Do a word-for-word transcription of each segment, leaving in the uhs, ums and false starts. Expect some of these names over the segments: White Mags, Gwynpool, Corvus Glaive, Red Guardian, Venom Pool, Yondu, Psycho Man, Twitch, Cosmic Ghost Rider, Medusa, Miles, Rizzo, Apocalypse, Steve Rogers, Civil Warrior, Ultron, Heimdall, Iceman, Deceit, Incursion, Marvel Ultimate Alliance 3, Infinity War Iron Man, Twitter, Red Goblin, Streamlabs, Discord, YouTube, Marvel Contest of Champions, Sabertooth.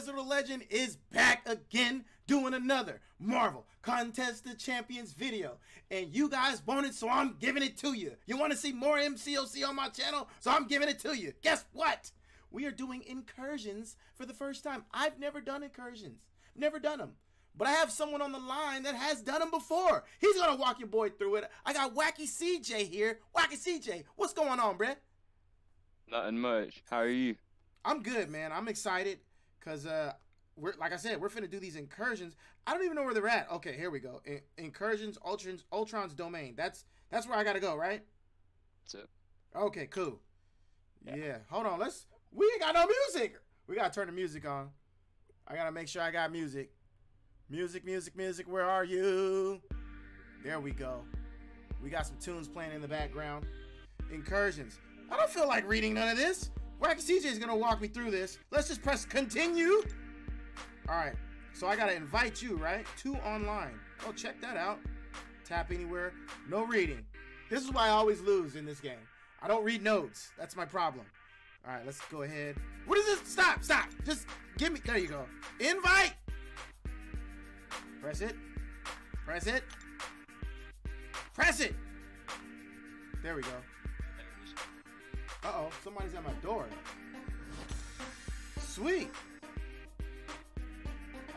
Wizard of Legend is back again doing another Marvel Contest of Champions video, and you guys want it, so I'm giving it to you. You want to see more M C O C on my channel, so I'm giving it to you. Guess what? We are doing incursions for the first time. I've never done incursions. I've never done them. But I have someone on the line that has done them before. He's going to walk your boy through it. I got Wacky C J here. Wacky C J, what's going on, Brett? Nothing much. How are you? I'm good, man. I'm excited because, uh, we're like I said, we're finna do these incursions. I don't even know where they're at. Okay, here we go. In incursions, Ultron's, Ultron's domain. That's that's where I gotta go, right? That's it. Okay, cool. Yeah. yeah. Hold on. Let's. We ain't got no music. We gotta turn the music on. I gotta make sure I got music. Music, music, music. Where are you? There we go. We got some tunes playing in the background. Incursions. I don't feel like reading none of this. Wacky C J is gonna walk me through this. Let's just press continue. All right, so I gotta invite you, right? To online. Oh, check that out. Tap anywhere, no reading. This is why I always lose in this game. I don't read notes, that's my problem. All right, let's go ahead. What is this? Stop, stop, just give me, there you go. Invite. Press it, press it, press it. There we go. Uh-oh, somebody's at my door. Sweet.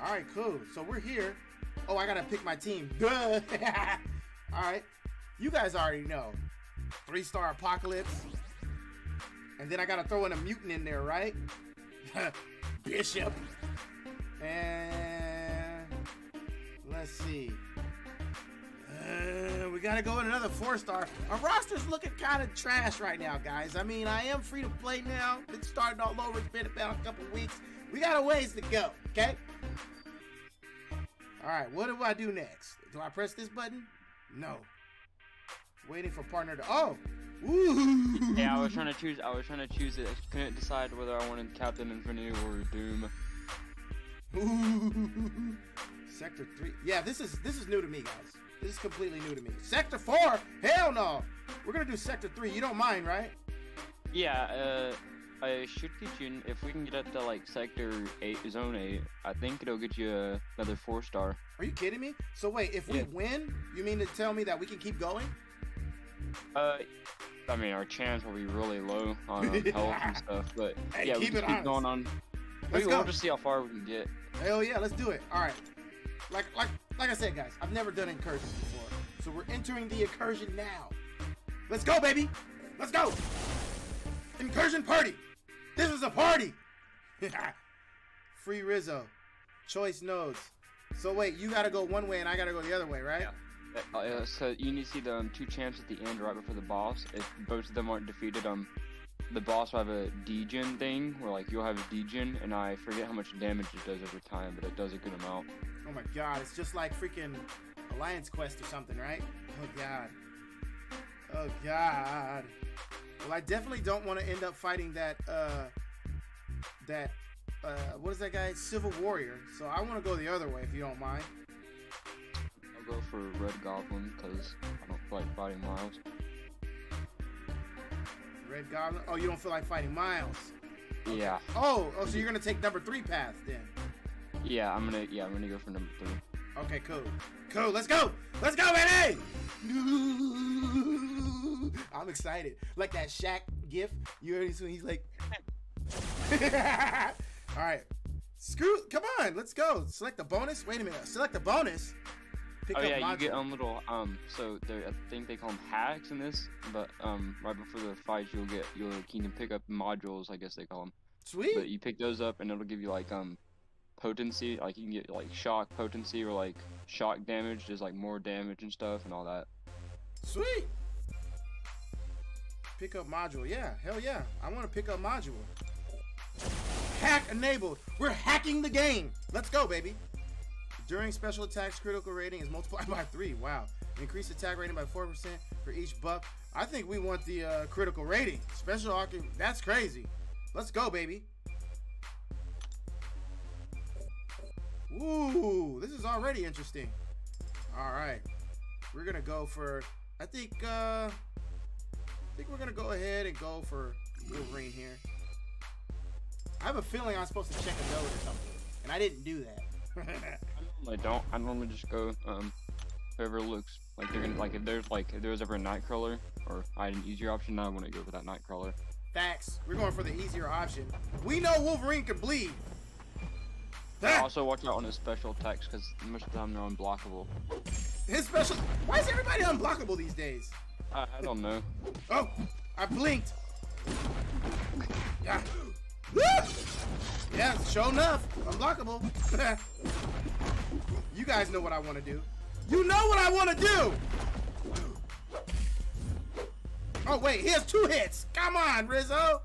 All right, cool. So we're here. Oh, I got to pick my team. Duh. All right. You guys already know. Three-star Apocalypse. And then I got to throw in a mutant in there, right? Bishop. And let's see. Uh, we gotta go with another four-star. Our roster's looking kind of trash right now, guys. I mean, I am free to play now. It's starting all over. It's been about a couple weeks. We got a ways to go, okay? All right, what do I do next? Do I press this button? No. Waiting for partner to... Oh! Ooh. Yeah, I was trying to choose. I was trying to choose it. I couldn't decide whether I wanted Captain Infinity or Doom. Ooh. Sector three. Yeah, this is this is new to me, guys. This is completely new to me. Sector four? Hell no! We're gonna do sector three. You don't mind, right? Yeah, uh, I should get you, if we can get up to like sector eight, zone eight, I think it'll get you uh, another four star. Are you kidding me? So wait, if yeah. we win, you mean to tell me that we can keep going? Uh, I mean, our chance will be really low on um, health and stuff, but hey, yeah, keep we can it keep honest. going on. Let's we, go. We'll just see how far we can get. Hell yeah, let's do it. All right. Like, like, like I said, guys, I've never done incursions before, so we're entering the incursion now. Let's go, baby. Let's go. Incursion party. This is a party. Free Rizzo. Choice nodes. So wait, you gotta go one way and I gotta go the other way, right? Yeah. Uh, so you need to see the um, two champs at the end right before the boss. If both of them aren't defeated, um, the boss will have a degen thing where like you'll have a degen, and I forget how much damage it does every time, but it does a good amount. Oh my god, it's just like freaking Alliance Quest or something, right? Oh god. Oh god. Well, I definitely don't want to end up fighting that, uh, that, uh, what is that guy? Civil Warrior. So I want to go the other way, if you don't mind. I'll go for Red Goblin, because I don't like fighting Miles. Red Goblin? Oh, you don't feel like fighting Miles? Okay. Yeah. Oh, oh, so you're going to take number three path, then? Yeah, I'm gonna. Yeah, I'm gonna go for number three. Okay, cool, cool. Let's go, let's go, baby. I'm excited. Like that Shaq gif. You already seen? He's like. All right. Screw. Come on. Let's go. Select the bonus. Wait a minute. Select the bonus. Pick oh up yeah, module. You get um little um. So I think they call them hacks in this, but um, right before the fight, you'll get you'll you can pick up modules. I guess they call them. Sweet. But you pick those up, and it'll give you like um. potency, like you can get like shock potency or like shock damage, there's like more damage and stuff and all that. Sweet. Pick up module. Yeah, hell yeah, I want to pick up module. Hack enabled. We're hacking the game. Let's go, baby. During special attacks, critical rating is multiplied by three. Wow. Increase attack rating by four percent for each buff. I think we want the uh critical rating special arcane. That's crazy. Let's go, baby. Ooh, this is already interesting. All right, we're gonna go for, I think, uh, I think we're gonna go ahead and go for Wolverine here. I have a feeling I'm supposed to check a node or something. and I didn't do that. I normally don't. I normally just go um, whoever looks like they're gonna like. If there's like if there was ever a Nightcrawler or I had an easier option, I want to go for that Nightcrawler. Facts. We're going for the easier option. We know Wolverine can bleed. That. Also watch out on his special attacks because most of the time they're unblockable. His special. Why is everybody unblockable these days? I, I don't know. Oh, I blinked. Yeah. Yeah, sure enough, unblockable. You guys know what I want to do. You know what I want to do! Oh, wait, he has two hits. Come on, Rizzo.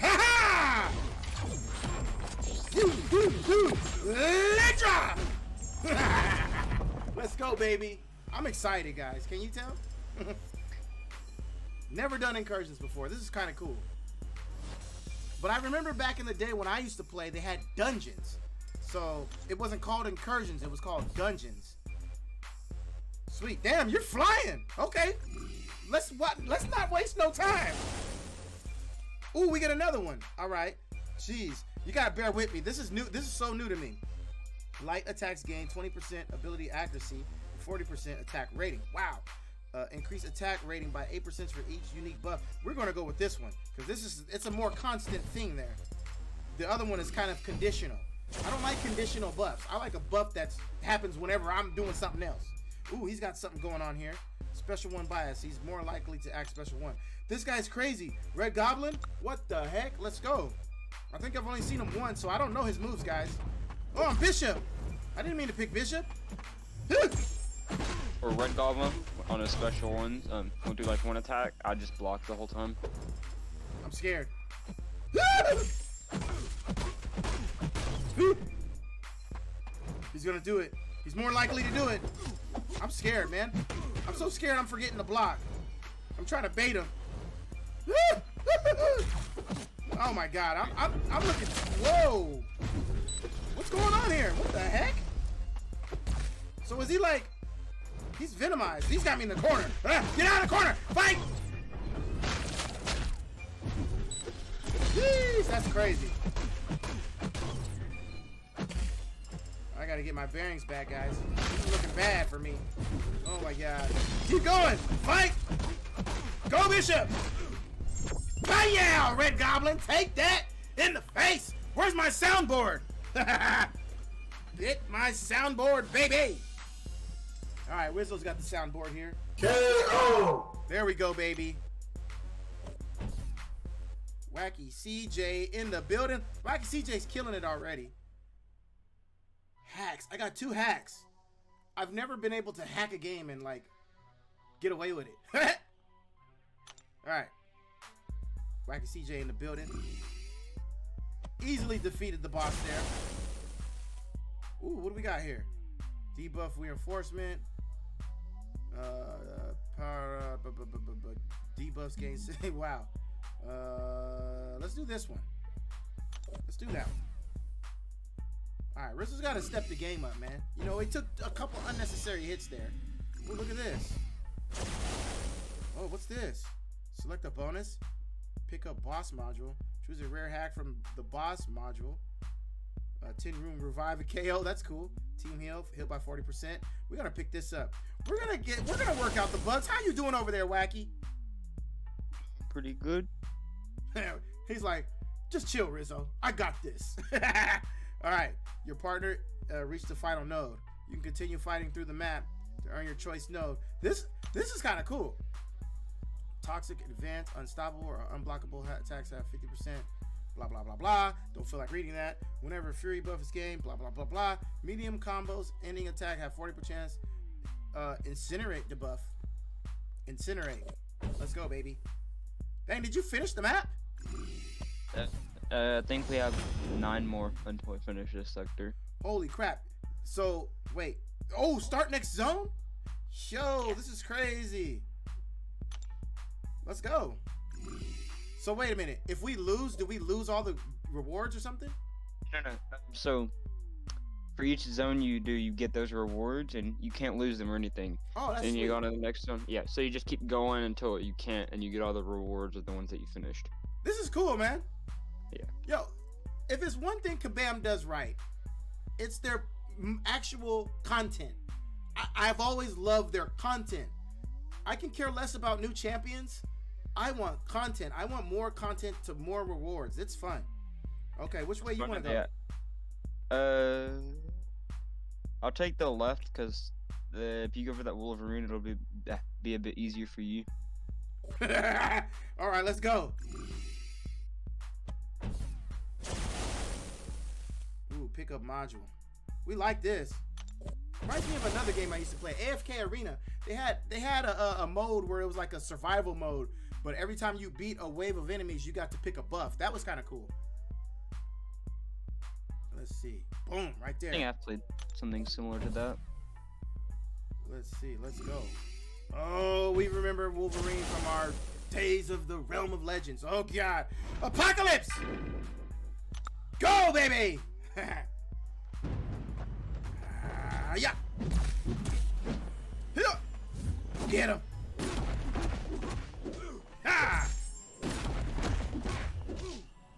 Ha-ha! Elektra! Let's go, baby. I'm excited, guys. Can you tell? Never done incursions before. This is kind of cool. But I remember back in the day when I used to play, they had dungeons. So it wasn't called incursions, it was called dungeons. Sweet, damn, you're flying. Okay, let's what? Let's not waste no time. Ooh, we get another one. All right, jeez, you gotta bear with me. This is new. This is so new to me. Light attacks gain twenty percent ability accuracy, forty percent attack rating. Wow. Uh, increase attack rating by eight percent for each unique buff. We're gonna go with this one because this is it's a more constant thing there. The other one is kind of conditional. I don't like conditional buffs. I like a buff that happens whenever I'm doing something else. Ooh, he's got something going on here. Special one bias. He's more likely to act special one. This guy's crazy. Red Goblin? What the heck? Let's go. I think I've only seen him once, so I don't know his moves, guys. Oh, I'm Bishop. I didn't mean to pick Bishop. Or Red Goblin on his special ones, um, won't do like one attack. I just block the whole time. I'm scared. He's gonna do it. He's more likely to do it. I'm scared, man. I'm so scared I'm forgetting to block. I'm trying to bait him. Oh my God, I'm, I'm, I'm looking, whoa. What's going on here? What the heck? So is he like, he's venomized. He's got me in the corner. Ah, get out of the corner. Fight. Jeez, that's crazy. I gotta get my bearings back, guys. This is looking bad for me. Oh my God. Keep going. Fight. Go, Bishop. Bye-yow, Red Goblin. Take that in the face. Where's my soundboard? Get my soundboard, baby. All right, Whistle's got the soundboard here. K O! There we go, baby. Wacky C J in the building. Wacky C J's killing it already. Hacks. I got two hacks. I've never been able to hack a game and, like, get away with it. All right. Wacky C J in the building. Easily defeated the boss there. Ooh, what do we got here? Debuff reinforcement. Uh, uh, power, uh, debuffs gain. Wow. Uh, let's do this one. Let's do that one. All right, Rizzo's got to step the game up, man. You know, it took a couple unnecessary hits there. Ooh, look at this. Oh, what's this? Select a bonus. Pick up boss module. Choose a rare hack from the boss module. Uh, ten room revive a K O. That's cool. Team heal, heal by forty percent. We're gonna pick this up. We're gonna get. We're gonna work out the bugs. How you doing over there, Wacky? Pretty good. He's like, just chill, Rizzo. I got this. All right. Your partner uh, reached the final node. You can continue fighting through the map to earn your choice node. This this is kind of cool. Toxic, advanced, unstoppable, or unblockable attacks have fifty percent. Blah, blah, blah, blah. Don't feel like reading that. Whenever Fury buff is gained, blah, blah, blah, blah. Medium combos, ending attack, have forty percent chance. Uh, incinerate debuff. Incinerate. Let's go, baby. Dang, did you finish the map? Uh, uh, I think we have nine more until we finish this sector. Holy crap. So, wait. Oh, start next zone? Yo, this is crazy. Let's go. So wait a minute. If we lose, do we lose all the rewards or something? No, no. So for each zone you do, you get those rewards, and you can't lose them or anything. Oh, that's. Then you go on to the next zone. Yeah. So you just keep going until you can't, and you get all the rewards of the ones that you finished. This is cool, man. Yeah. Yo, if it's one thing Kabam does right, it's their actual content. I I've always loved their content. I can care less about new champions. I want content. I want more content to more rewards. It's fun. Okay, which way you want to go? Uh, I'll take the left because if you go for that Wolverine, it'll be be a bit easier for you. All right, let's go. Ooh, pick up module. We like this. Reminds me of another game I used to play, A F K Arena. They had they had a, a mode where it was like a survival mode, but every time you beat a wave of enemies, you got to pick a buff. That was kind of cool. Let's see. Boom, right there. I think I've played something similar to that. Let's see. Let's go. Oh, we remember Wolverine from our days of the Realm of Legends. Oh, God. Apocalypse! Go, baby! uh, yeah. Get him. Ha!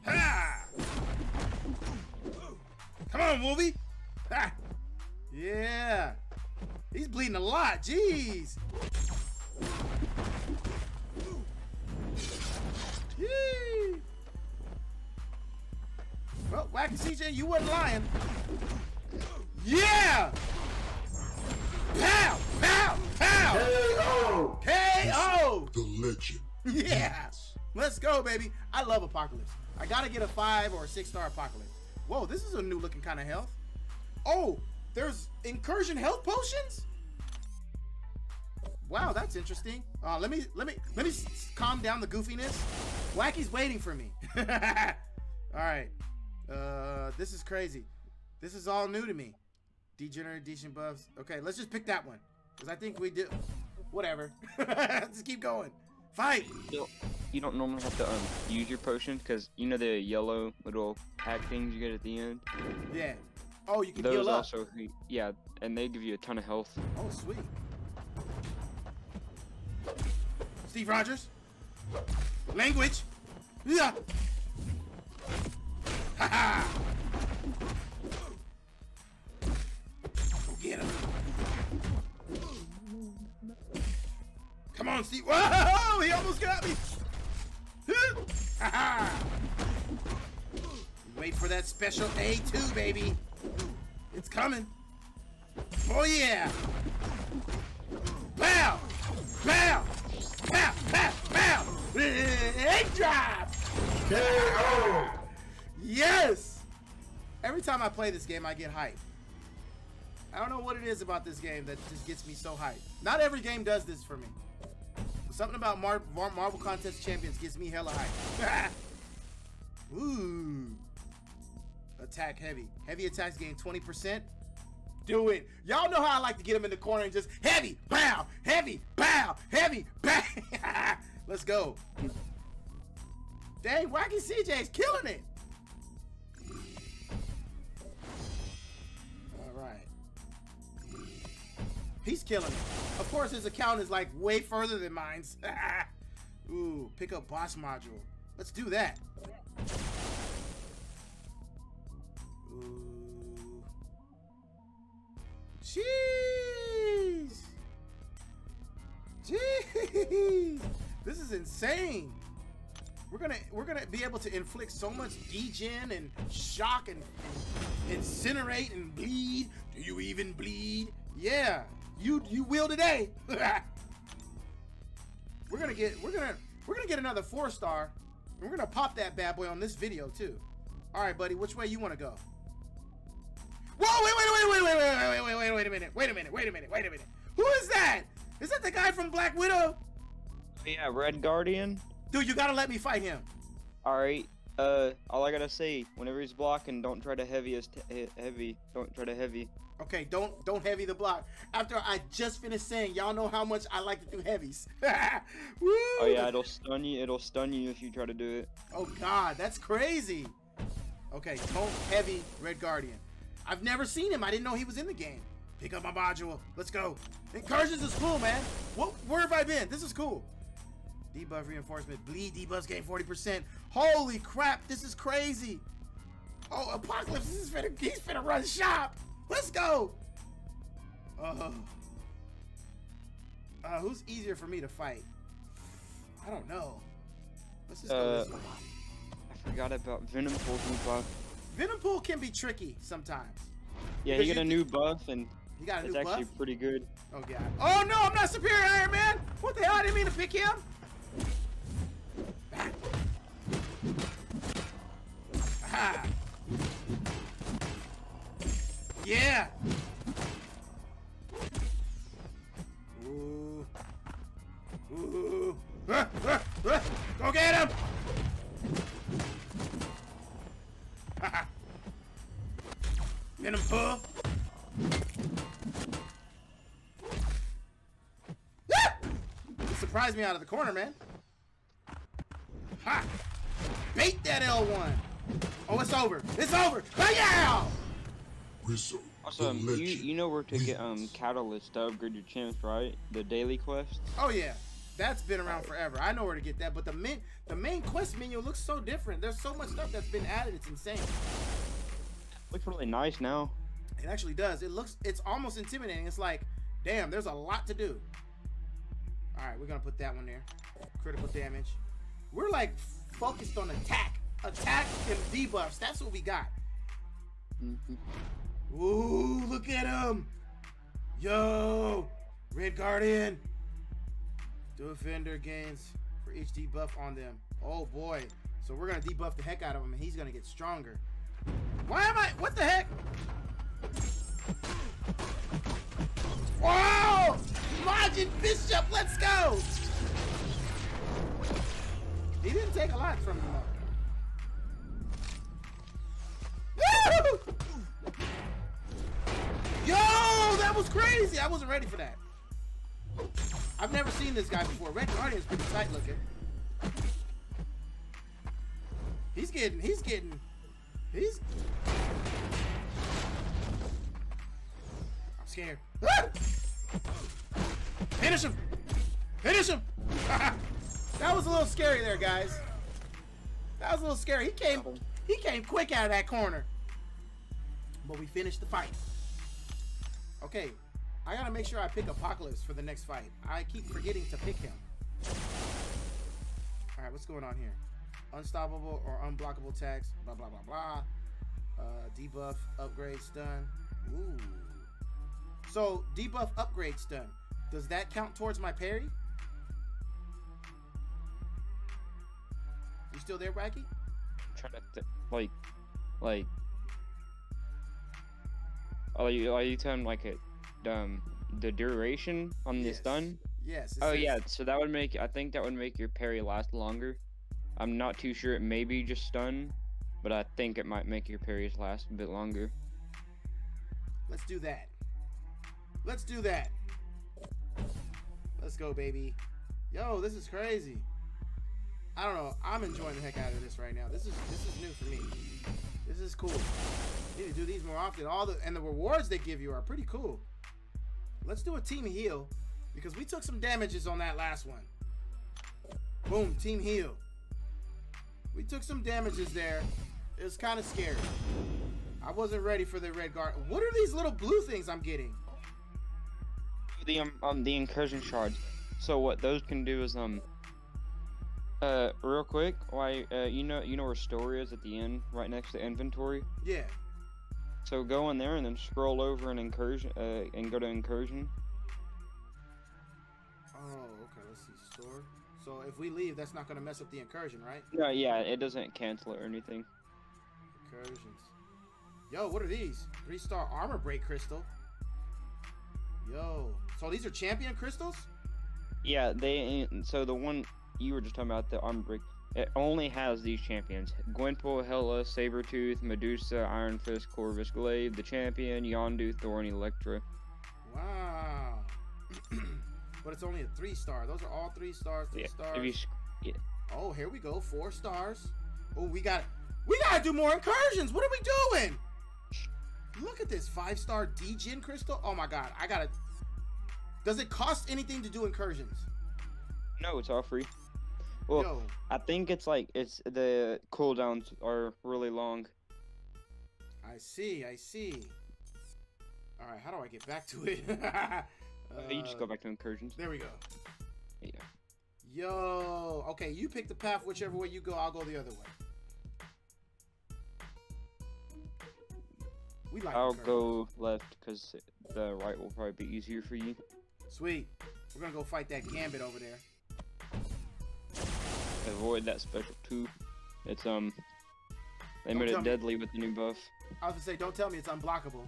Ha! Come on, Wolvie. Ha! Yeah. He's bleeding a lot. Jeez. Yee. Well, Wacky C J, you wasn't lying. Yeah! Pow! Pow! Pow! K O! K O! The legend. Yeah! Let's go, baby. I love Apocalypse. I gotta get a five or a six star Apocalypse. Whoa, this is a new looking kind of health. Oh! There's incursion health potions? Wow, that's interesting. Uh, let me let me let me calm down the goofiness. Wacky's waiting for me. All right, uh, this is crazy. This is all new to me. Degenerate, decent buffs. Okay, let's just pick that one because I think we do. Whatever. Just keep going. Fight. You don't, you don't normally have to um, use your potion because you know the yellow little pack things you get at the end. Yeah. Oh, you can Those heal up. Also, yeah, and they give you a ton of health. Oh, sweet. Steve Rogers. Language. Yeah. Ha ha. Get him. Come on, Steve. Whoa! He almost got me. Ha ha. Wait for that special A two, baby. It's coming. Oh, yeah. Bow. Bow. Bow. Bow. Bow. Egg drop. K O. Yes. Every time I play this game, I get hyped. I don't know what it is about this game that just gets me so hyped. Not every game does this for me. Something about Mar Mar Marvel Contest of Champions gets me hella hyped. Ooh. Attack heavy. Heavy attacks gain twenty percent. Do it. Y'all know how I like to get him in the corner and just heavy, pow, heavy, pow, heavy, pow. Let's go. Dang, Wacky C J's killing it. All right. He's killing it. Of course, his account is like way further than mine's. Ooh, pick up boss module. Let's do that. Jeez! Jeez! This is insane. We're gonna we're gonna be able to inflict so much degen and shock and, and incinerate and bleed. Do you even bleed? Yeah, you you will today. we're gonna get we're gonna we're gonna get another four star. And we're gonna pop that bad boy on this video too. All right, buddy, which way you wanna go? Whoa, wait, wait, wait, wait, wait, wait, wait, wait, wait, wait a minute. Wait a minute, wait a minute, wait a minute. Who is that? Is that the guy from Black Widow? Yeah, Red Guardian. Dude, you gotta let me fight him. All right, uh, all I gotta say, whenever he's blocking, don't try to heavy, heavy, don't try to heavy. Okay, don't, don't heavy the block. After I just finished saying, y'all know how much I like to do heavies. Woo! Oh yeah, it'll stun you, it'll stun you if you try to do it. Oh God, that's crazy. Okay, don't heavy Red Guardian. I've never seen him. I didn't know he was in the game. Pick up my module. Let's go. Incursions is cool, man. What? Where have I been? This is cool. Debuff reinforcement. Bleed debuffs gain forty percent. Holy crap. This is crazy. Oh, Apocalypse is finna, he's finna run shop. Let's go. Uh, uh, who's easier for me to fight? I don't know. Let's just uh, go this way. I forgot about Venom Pool's new buff. Venom Pool can be tricky sometimes. Yeah, he got a new buff and he got a it's new actually buff? pretty good. Oh god. Oh no, I'm not Superior Iron Man! What the hell? I didn't mean to pick him! Ah. Yeah! Ooh. Ooh. Ah, ah, ah. Go get him! Ha Venom Pool! Ah! It surprised me out of the corner, man. Ha! Bait that L one! Oh, it's over! It's over! Bye-yow! Also, um, you, you know where to get um catalyst to upgrade your champs, right? The daily quest? Oh yeah. That's been around forever. I know where to get that, but the main the main quest menu looks so different. There's so much stuff that's been added, it's insane. Looks really nice now. It actually does. It looks it's almost intimidating. It's like, damn, there's a lot to do. Alright, we're gonna put that one there. Critical damage. We're like focused on attack. Attack and debuffs. That's what we got. Mm-hmm. Ooh, look at him. Yo, Red Guardian. Defender gains for each debuff on them. Oh boy. So we're gonna debuff the heck out of him and he's gonna get stronger. Why am I? What the heck? Wow! Majin Bishop, let's go! He didn't take a lot from him though. Yo, that was crazy. I wasn't ready for that. I've never seen this guy before. Red Guardian's pretty tight looking. He's getting, he's getting, he's. I'm scared. Ah! Finish him. Finish him. That was a little scary there, guys. That was a little scary. He came, he came quick out of that corner. But we finished the fight. Okay, I gotta make sure I pick Apocalypse for the next fight. I keep forgetting to pick him. All right, what's going on here? Unstoppable or unblockable tags, blah, blah, blah, blah. Uh, debuff, upgrade, stun. Ooh. So debuff, upgrade, stun. Does that count towards my parry? You still there, Wacky? I'm trying to, th like, like. Are you, are you telling like it, um, the duration on this yes. stun? Yes. Oh says, yeah, so that would make, I think that would make your parry last longer. I'm not too sure, it may be just stun, but I think it might make your parries last a bit longer. Let's do that. Let's do that. Let's go, baby. Yo, this is crazy. I don't know, I'm enjoying the heck out of this right now. This is, this is new for me. This is cool. Need to do these more often. All the and the rewards they give you are pretty cool. Let's do a team heal because we took some damages on that last one. Boom, team heal. We took some damages there. It was kind of scary. I wasn't ready for the Red Guard. What are these little blue things I'm getting? The um, um the incursion shards. So what those can do is um uh real quick. Why uh, you know you know where store is at the end, right next to inventory. Yeah. So go in there and then scroll over and incursion uh, and go to incursion. Oh, okay. Let's see store. So if we leave, that's not gonna mess up the incursion, right? No, yeah, it doesn't cancel it or anything. Incursions. Yo, what are these? Three-star armor break crystal. Yo. So these are champion crystals? Yeah, they. So the one you were just talking about, the armor break. It only has these champions. Gwynpool, Hella, Sabertooth, Medusa, Iron Fist, Corvus Glaive, the champion, Yondu, Thorn, Elektra. Wow. But it's only a three star. Those are all three stars, three yeah. stars. You, yeah. Oh, here we go. Four stars. Oh, we got we gotta do more incursions. What are we doing? Look at this five star D-Gen crystal. Oh my god, I gotta. Does it cost anything to do incursions? No, it's all free. Well, yo. I think it's like it's the cooldowns are really long. I see, I see. Alright, how do I get back to it? uh, uh, you just go back to incursions. There we go. Yeah. Yo, okay, you pick the path whichever way you go, I'll go the other way. We like I'll go left, because the right will probably be easier for you. Sweet. We're going to go fight that Gambit over there. Avoid that special too. It's, um... They don't made it deadly me. with the new buff. I was going to say, don't tell me it's unblockable.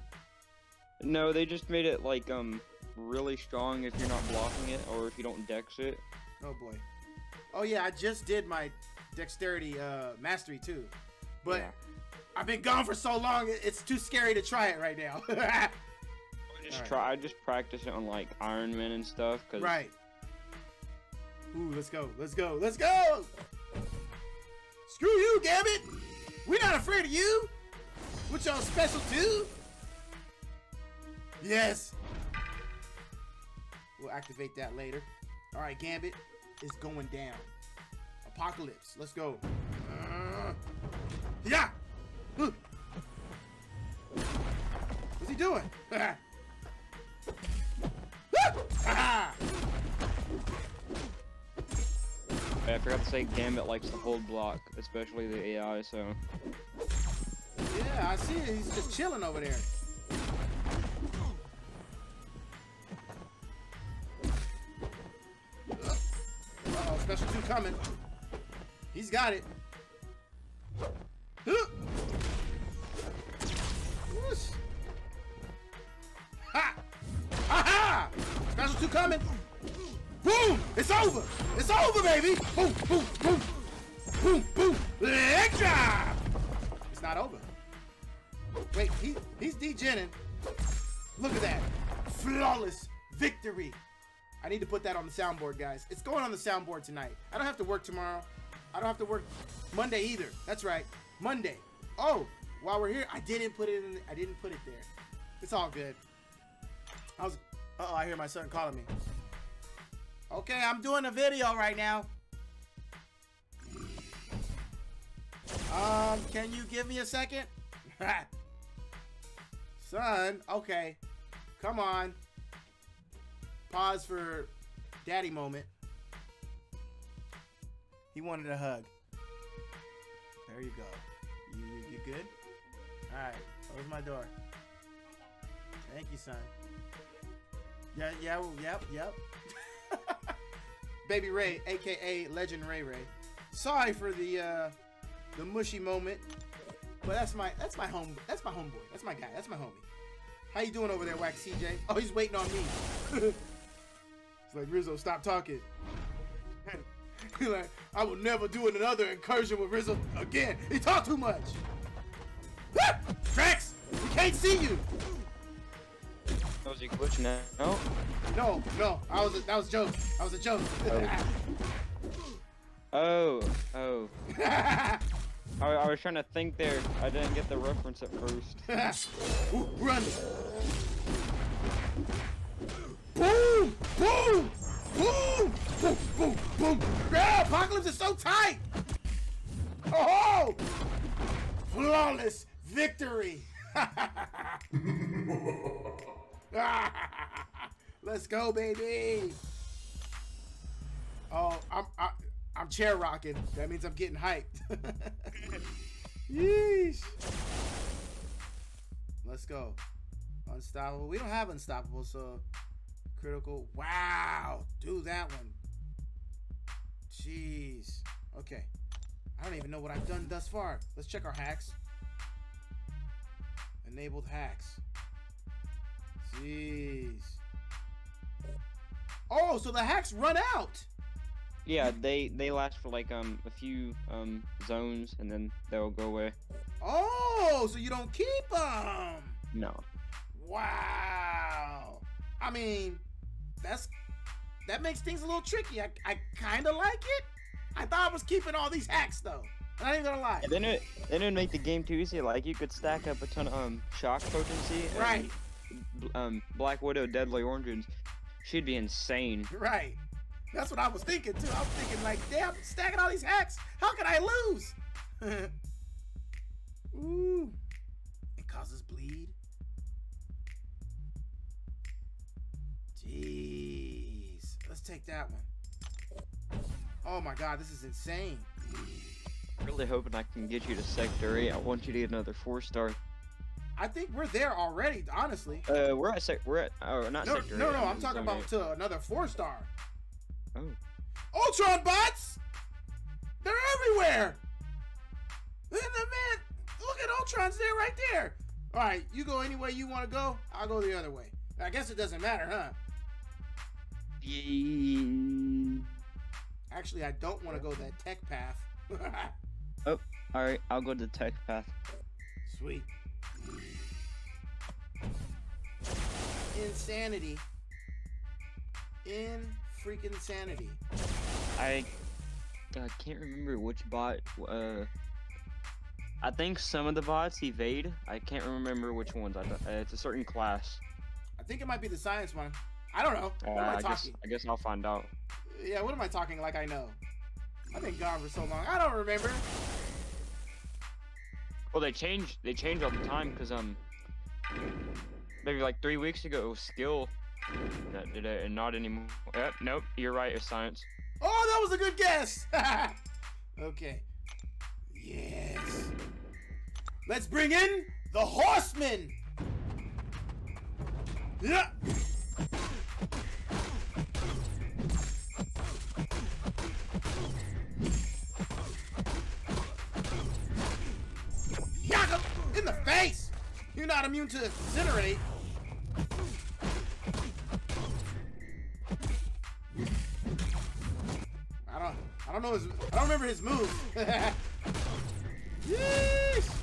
No, they just made it, like, um... really strong if you're not blocking it, or if you don't dex it. Oh boy. Oh yeah, I just did my dexterity uh, mastery too, but yeah. I've been gone for so long, it's too scary to try it right now. I just right. try. I just practice it on like Iron Man and stuff. Cause... Right. Ooh, let's go. Let's go. Let's go. Screw you, Gambit. We're not afraid of you. What y'all special do? Yes. We'll activate that later. All right, Gambit is going down. Apocalypse, let's go. Uh, yeah. Ooh. What's he doing? I forgot to say, Gambit likes to hold block, especially the A I. So. Yeah, I see it. He's just chilling over there. Special two coming. He's got it. Whoosh. Ha! Aha! Special two coming. Boom! It's over. It's over, baby. Boom! Boom! Boom! Boom! Boom! Elektra! It's not over. Wait, he he's degenerating. Look at that flawless victory. I need to put that on the soundboard, guys. It's going on the soundboard tonight. I don't have to work tomorrow. I don't have to work Monday either. That's right, Monday. Oh, while we're here, I didn't put it in. I didn't put it there. It's all good. I was. Uh oh, I hear my son calling me. Okay, I'm doing a video right now. Um, can you give me a second? Son, okay, come on. Pause for daddy moment. He wanted a hug. There you go. You, you good? Alright, close my door. Thank you, son. Yeah, yeah, well, yep, yep. Baby Ray, aka Legend Ray Ray. Sorry for the uh the mushy moment. But that's my that's my home that's my homeboy. That's my guy, that's my homie. How you doing over there, Wack C J? Oh, he's waiting on me. It's like, Rizzo, stop talking. He's like, I will never do another incursion with Rizzo again. He talked too much. Trax, we can't see you. Was he glitching out? No, no, I was. A, that was a joke. I was a joke. Oh, oh, oh. I, I was trying to think there. I didn't get the reference at first. Ooh, run! Boom! Boom! Boom! Boom! Boom! Boom! Yeah, Apocalypse is so tight! Oh! Flawless victory! Let's go, baby! Oh, I'm I, I'm chair rocking. That means I'm getting hyped. Yeesh! Let's go. Unstoppable. We don't have unstoppable, so. Critical. Wow. Do that one. Jeez. Okay. I don't even know what I've done thus far. Let's check our hacks. Enabled hacks. Jeez. Oh, so the hacks run out. Yeah, they they last for like um a few um zones and then they'll go away. Oh, so you don't keep them. No. Wow. I mean, that's that makes things a little tricky. I, I kind of like it. I thought I was keeping all these hacks though. I ain't gonna lie. And then it then it would make the game too easy. Like you could stack up a ton of um shock potency. And, right. Um, Black Widow deadly oranges. She'd be insane. Right. That's what I was thinking too. I was thinking like, damn, stacking all these hacks. How could I lose? Ooh. take that one. Oh my god, this is insane. I'm really hoping I can get you to Sector eight. I want you to get another four star. I think we're there already, honestly. Uh, we're at sec we're at oh, not no, Sector no, eight. No, no, I'm talking about eight. To another four star. Oh. Ultron bots! They're everywhere! Look at the man! Look at Ultron's there right there! Alright, you go any way you want to go, I'll go the other way. I guess it doesn't matter, huh? Yeah. Actually, I don't want to go that tech path. Oh, alright, I'll go to the tech path. Sweet. Insanity. In freaking sanity. I I can't remember which bot. Uh, I think some of the bots evade. I can't remember which ones. I uh, it's a certain class. I think it might be the science one. I don't know. What uh, am I, I talking? Guess, I guess I'll find out. Yeah, what am I talking like I know? I've been gone for so long. I don't remember. Well, they change. They change all the time because um, maybe like three weeks ago it was skill. That did it, and not anymore. Uh, nope, you're right. It's science. Oh, that was a good guess. Okay. Yes. Let's bring in the horsemen. Yeah. Yakka in the face. You're not immune to incinerate. I don't, I don't know his, I don't remember his moves. Yeesh!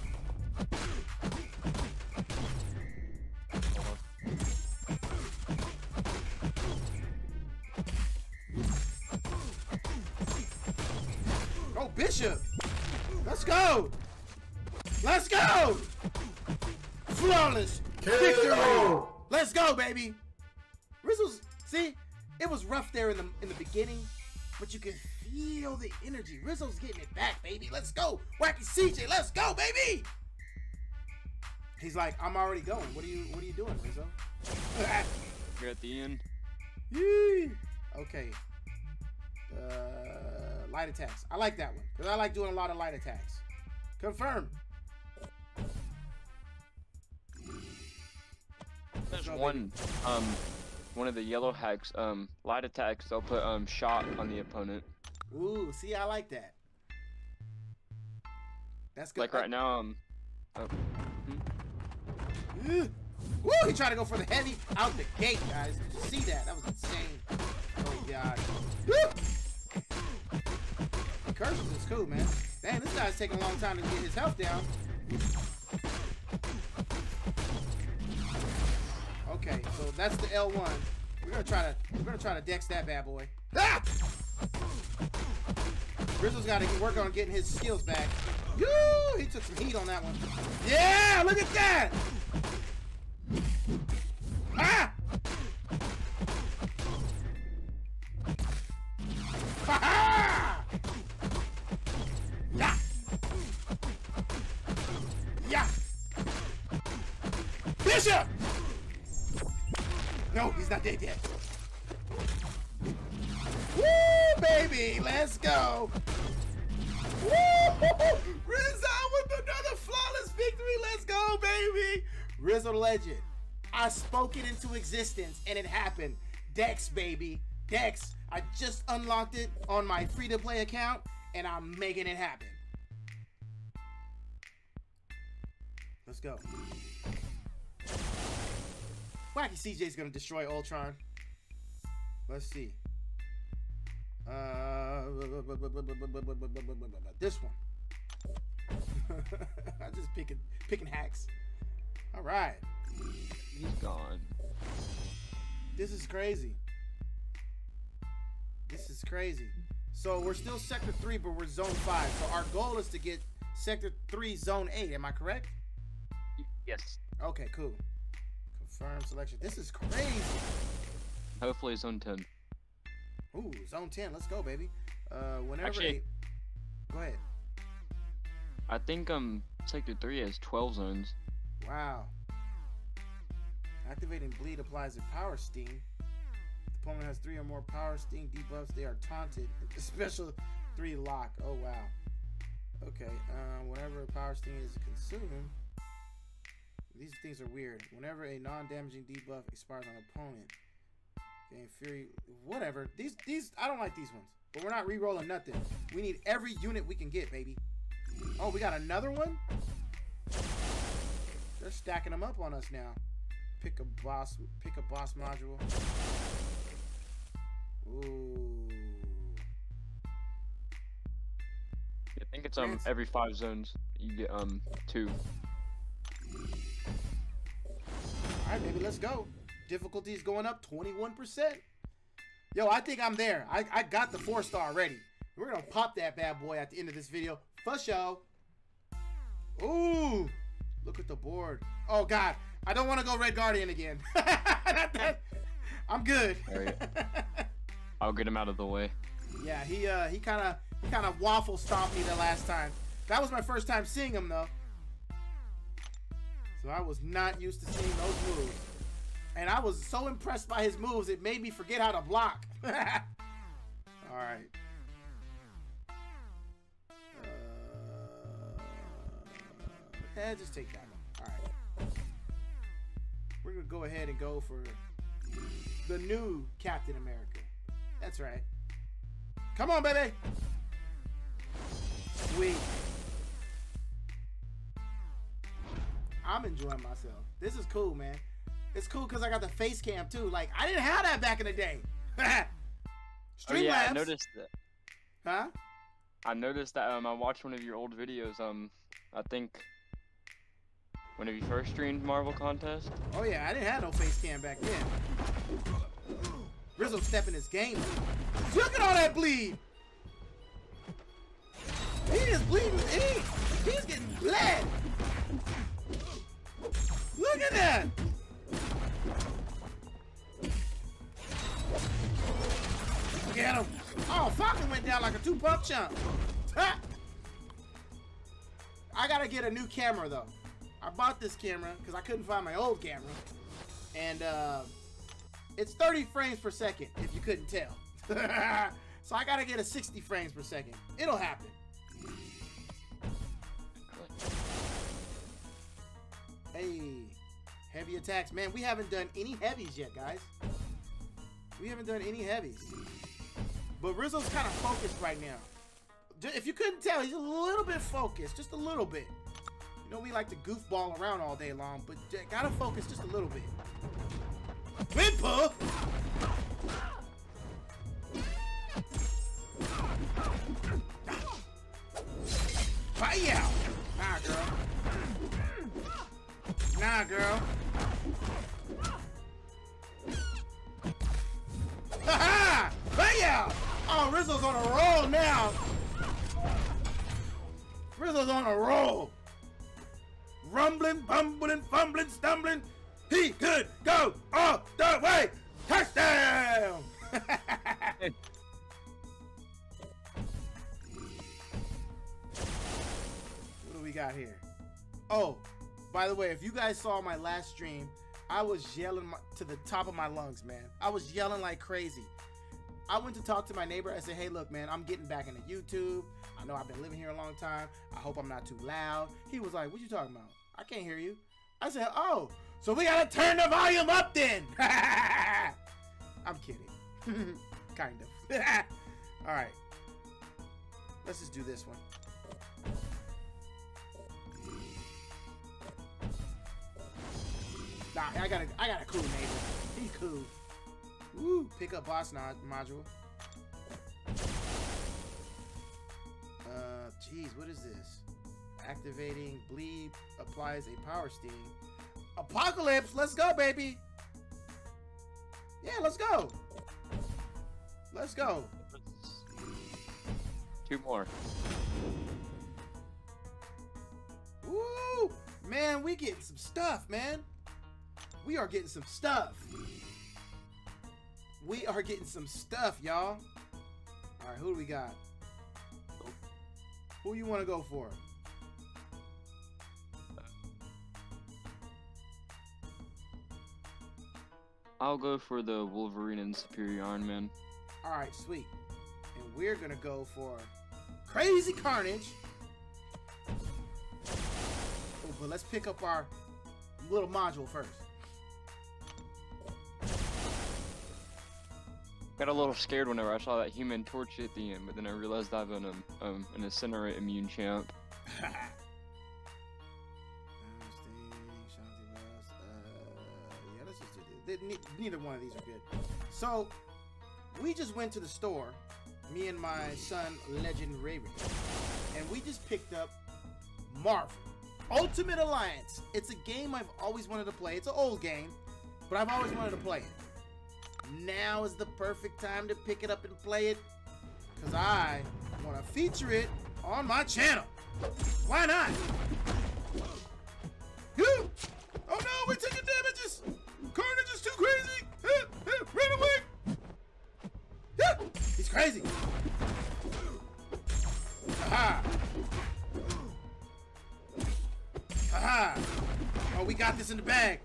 Oh, Bishop! Let's go! Let's go! Flawless victory! Let's go, baby! Rizzle's, see, it was rough there in the in the beginning. But you can feel the energy. Rizzo's getting it back, baby. Let's go. Wacky C J, let's go, baby. He's like, I'm already going. What are you what are you doing, Rizzo? You're at the end. Yee. Okay. Uh, light attacks. I like that one. Because I like doing a lot of light attacks. Confirm. There's go, one. Baby. Um One of the yellow hacks, um, light attacks, they'll put um shot on the opponent. Ooh, see, I like that. That's good. Like right now, um. Oh. Hmm. Woo! He tried to go for the heavy out the gate, guys. Did you see that? That was insane. Oh god. Woo! The curses is cool, man. Damn, this guy's taking a long time to get his health down. Okay, so that's the L one. We're gonna try to we're gonna try to dex that bad boy. Ah! Grizzle's gotta work on getting his skills back. Woo! He took some heat on that one. Yeah! Look at that! Ah! Ha ha! Yeah! Yeah! Bishop! No, he's not dead yet. Woo, baby, let's go. Woo! Rizzo with another flawless victory. Let's go, baby. Rizzo legend. I spoke it into existence, and it happened. Dex, baby, Dex. I just unlocked it on my free-to-play account, and I'm making it happen. Let's go. Wacky C J's gonna destroy Ultron. Let's see. Uh, this one. I'm just picking picking hacks. All right. He's gone. This is crazy. This is crazy. So we're still Sector three, but we're Zone five. So our goal is to get Sector three, Zone eight. Am I correct? Yes. Okay, cool. Firm selection. This is crazy. Hopefully zone ten. Ooh, zone ten. Let's go, baby. Uh, whenever. Actually, it... Go ahead. I think um sector three has twelve zones. Wow. Activating bleed applies a power steam. opponent has three or more power sting debuffs, they are taunted. Special three lock. Oh wow. Okay, um, whenever a power sting is consumed, these things are weird. Whenever a non-damaging debuff expires on opponent, gain fury, whatever. These, these, I don't like these ones. But we're not re-rolling nothing. We need every unit we can get, baby. Oh, we got another one? They're stacking them up on us now. Pick a boss, pick a boss module. Ooh. I think it's um every five zones you get um two. Alright, baby, let's go. Difficulty is going up twenty-one percent. Yo, I think I'm there. I, I got the four star already. We're gonna pop that bad boy at the end of this video. For sure. Ooh. Look at the board. Oh god. I don't wanna go Red Guardian again. Not that. I'm good. I'll get him out of the way. Yeah, he uh he kinda he kinda waffle stomped me the last time. That was my first time seeing him though. So I was not used to seeing those moves. And I was so impressed by his moves, it made me forget how to block. All right. Uh, eh, just take that one. All right. We're going to go ahead and go for the new Captain America. That's right. Come on, baby. Sweet. I'm enjoying myself. This is cool, man. It's cool because I got the face cam too. Like I didn't have that back in the day. Streamlabs. Oh, yeah, I noticed that. Huh? I noticed that. Um, I watched one of your old videos. Um, I think whenever you first streamed Marvel Contest. Oh yeah, I didn't have no face cam back then. Rizzo stepping his game. Look at all that bleed. He is bleeding. He he's getting bled. Look at that. Get him! Oh, Falcon went down like a two-pump chump. Ha! I gotta get a new camera though. I bought this camera because I couldn't find my old camera, and uh, it's thirty frames per second. If you couldn't tell, so I gotta get a sixty frames per second. It'll happen. Hey, heavy attacks, man. We haven't done any heavies yet, guys. We haven't done any heavies. But Rizzo's kind of focused right now. If you couldn't tell, he's a little bit focused, just a little bit. You know, we like to goofball around all day long, but gotta focus just a little bit. Gwynpool! Fire! Nah, girl. Nah, girl. Ha-ha! Fire! Oh, Rizzo's on a roll now. Rizzo's on a roll. Rumbling, bumbling, fumbling, stumbling. He could go all the way. Touchdown. What do we got here? Oh, by the way, if you guys saw my last stream, I was yelling my, to the top of my lungs, man. I was yelling like crazy. I went to talk to my neighbor. I said, hey, look, man, I'm getting back into YouTube. I know I've been living here a long time. I hope I'm not too loud. He was like, what you talking about? I can't hear you. I said, oh, so we got to turn the volume up then. I'm kidding. Kind of. All right. Let's just do this one. Nah, I got a, I got a cool neighbor. He's cool. Woo, pick up boss nod module. Uh, jeez, what is this? Activating bleed applies a power sting. Apocalypse, let's go, baby. Yeah, let's go. Let's go. Two more. Woo, man, we getting some stuff, man. We are getting some stuff. We are getting some stuff, y'all. All right, who do we got? Who you want to go for? I'll go for the Wolverine and Superior Iron Man. Alright, sweet. And we're gonna go for Crazy Carnage. Oh, but let's pick up our little module first. Got a little scared whenever I saw that Human Torch at the end, but then I realized I have an, um, um, an Incinerate immune champ. Neither one of these are good. So we just went to the store, me and my son Legend Raven, and we just picked up Marvel Ultimate Alliance. It's a game I've always wanted to play. It's an old game, but I've always wanted to play it. Now is the perfect time to pick it up and play it, because I want to feature it on my channel. Why not? Whew. Oh no, we're taking damages! Carnage is too crazy! Ah, ah, run away! Ah, he's crazy! Ha-ha! Ha-ha! Oh, we got this in the bag!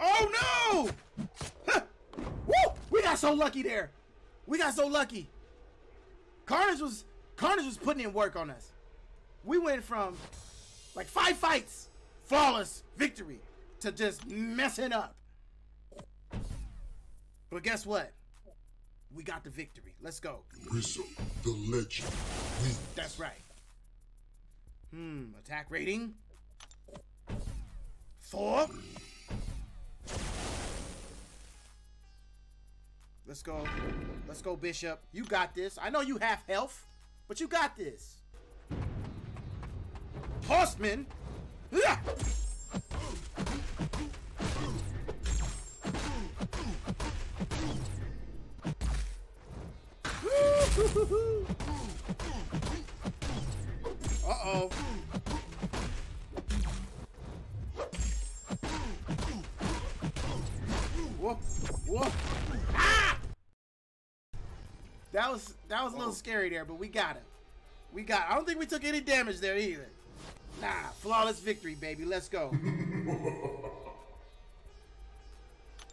Oh no! Ha! Woo! We got so lucky there! We got so lucky! Carnage was, Carnage was putting in work on us. We went from like five fights, flawless victory, to just messing up. But guess what? We got the victory. Let's go. Bishop, the legend wins. That's right. Hmm, attack rating. Four. Let's go. Let's go, Bishop. You got this. I know you have health, but you got this. Horseman. Uh-oh. Whoop, whoop. Ah! That was that was a little scary there, but we got it. We got it. I don't think we took any damage there either. Nah, flawless victory, baby. Let's go.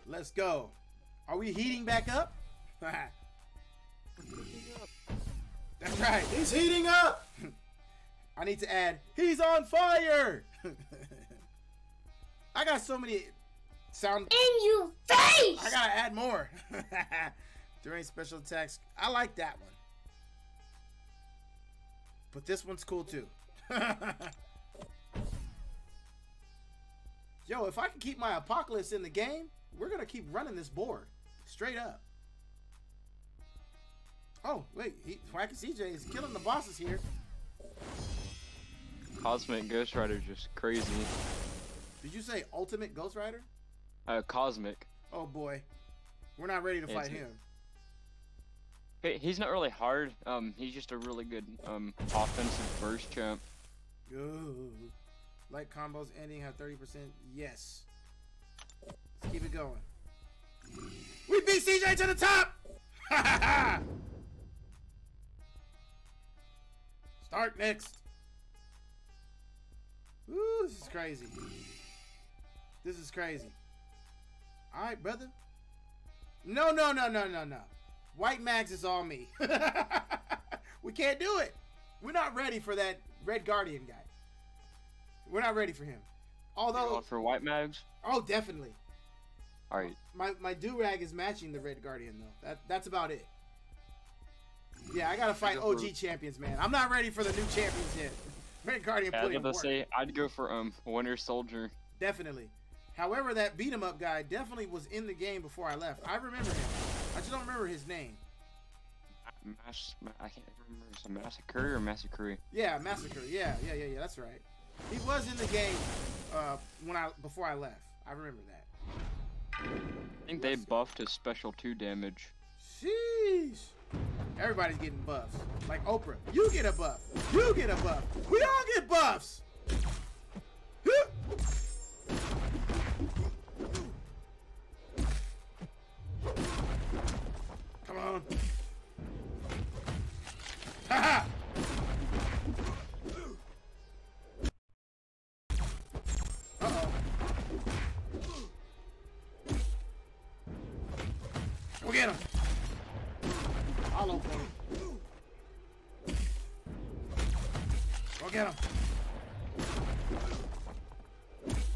Let's go. Are we heating back up? That's right. He's heating up. I need to add, he's on fire. I got so many sound in your face. I gotta add more. During special attacks. I like that one, but this one's cool too. Yo, if I can keep my Apocalypse in the game, we're gonna keep running this board straight up. Oh, wait, he, Wacky C J is killing the bosses here. Cosmic Ghost Rider is just crazy. Did you say Ultimate Ghost Rider? Uh, Cosmic. Oh boy. We're not ready to yeah, fight him. Hey, he's not really hard. Um, he's just a really good um, offensive burst champ. Ooh. Light combos ending at thirty percent. Yes. Let's keep it going. We beat C J to the top! Ha ha ha! Start next. Ooh, this is crazy. This is crazy. All right, brother. No, no, no, no, no, no. White Mags is all me. We can't do it. We're not ready for that Red Guardian guy. We're not ready for him. Although, you want for White Mags? Oh, definitely. All right. My my do-rag is matching the Red Guardian though. That that's about it. Yeah, I gotta fight O G for... champions, man. I'm not ready for the new champions yet. Red Guardian. Yeah, I was gonna say I'd go for um Winter Soldier. Definitely. However, that beat 'em up guy definitely was in the game before I left. I remember him. I just don't remember his name. Mas I can't remember. It's a Massacre or Massacre. Yeah, Massacre. Yeah, yeah, yeah, yeah. That's right. He was in the game uh, when I before I left. I remember that. I think they buffed his special two damage. Sheesh. Everybody's getting buffs. Like Oprah. You get a buff. You get a buff. We all get buffs. Come on. Ha ha. Uh-oh. get him. All over him. Go get him.